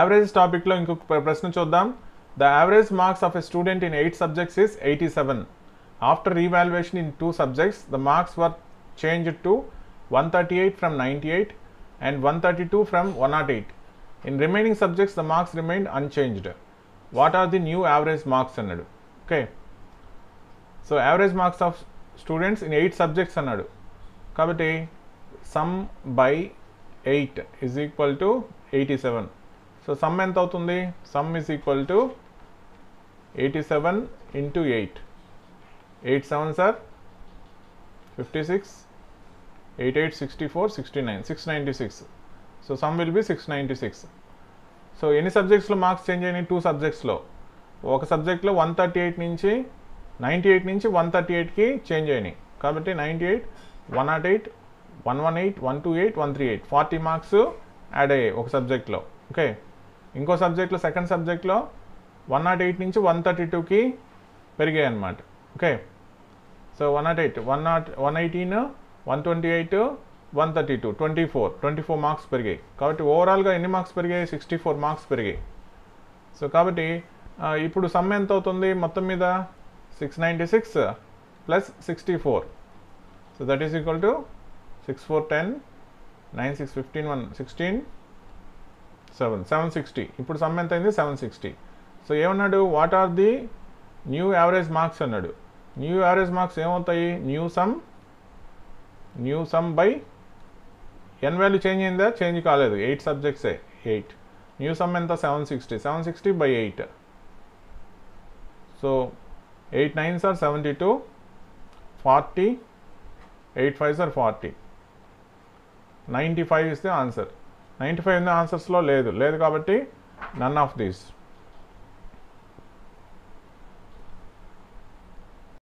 Averages topic lo inkoka prashna chuddam. The average marks of a student in 8 subjects is 87. After revaluation in 2 subjects, the marks were changed to 138 from 98 and 132 from 108. In remaining subjects, the marks remained unchanged. What are the new average marks annadu? Okay. So, average marks of students in 8 subjects annadu. Kabatti, sum by 8 is equal to 87. So, sum enta avutundi? Sum is equal to 87 into 8. 8 sevens are 56, 8 8 64, 69, 696. So, sum will be 696. So, any subjects lo marks change any 2 subjects lo. Oka subject lo 138 nunchi 98 nunchi 138 ki change ayini. Kabatti 98, 108, 118, 128, 138. 40 marks add ayyayi oka subject lo. Okay. Inko subject lo second subject lo 108 nunchi 132 ki perigayi annamata. Okay. So 108, 118, 128, 132, 24 marks perigayi. Kabatti overall ga enni marks perigayi? 64 marks perigayi. So kabatti ippudu sum enta avutundi mottam meeda? 696 plus 64. So that is equal to 6410, 9615, 116, 760. Ippudu sum enta ayindi? 760. So emannadu? What are the new average marks annadu? New average marks em avutayi? New sum by n value change in the change kaledu. 8 subjects hai 8. New sum enta? 760. 760 by 8. So 8 9s are 72, 40, 8 5s are 40, 95 is the answer. 95 in the answers lo ledu kabatti none of these.